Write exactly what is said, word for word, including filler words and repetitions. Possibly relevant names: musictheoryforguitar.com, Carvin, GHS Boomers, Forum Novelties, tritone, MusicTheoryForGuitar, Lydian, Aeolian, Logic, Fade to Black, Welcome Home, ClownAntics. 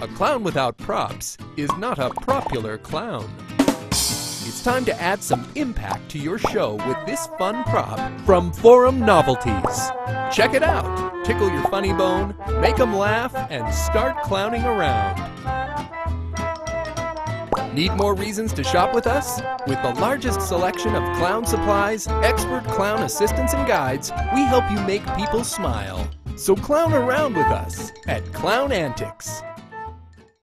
A clown without props is not a propular clown. It's time to add some impact to your show with this fun prop from Forum Novelties. Check it out. Tickle your funny bone, make them laugh, and start clowning around. Need more reasons to shop with us? With the largest selection of clown supplies, expert clown assistants and guides, we help you make people smile. So clown around with us at Clown Antics.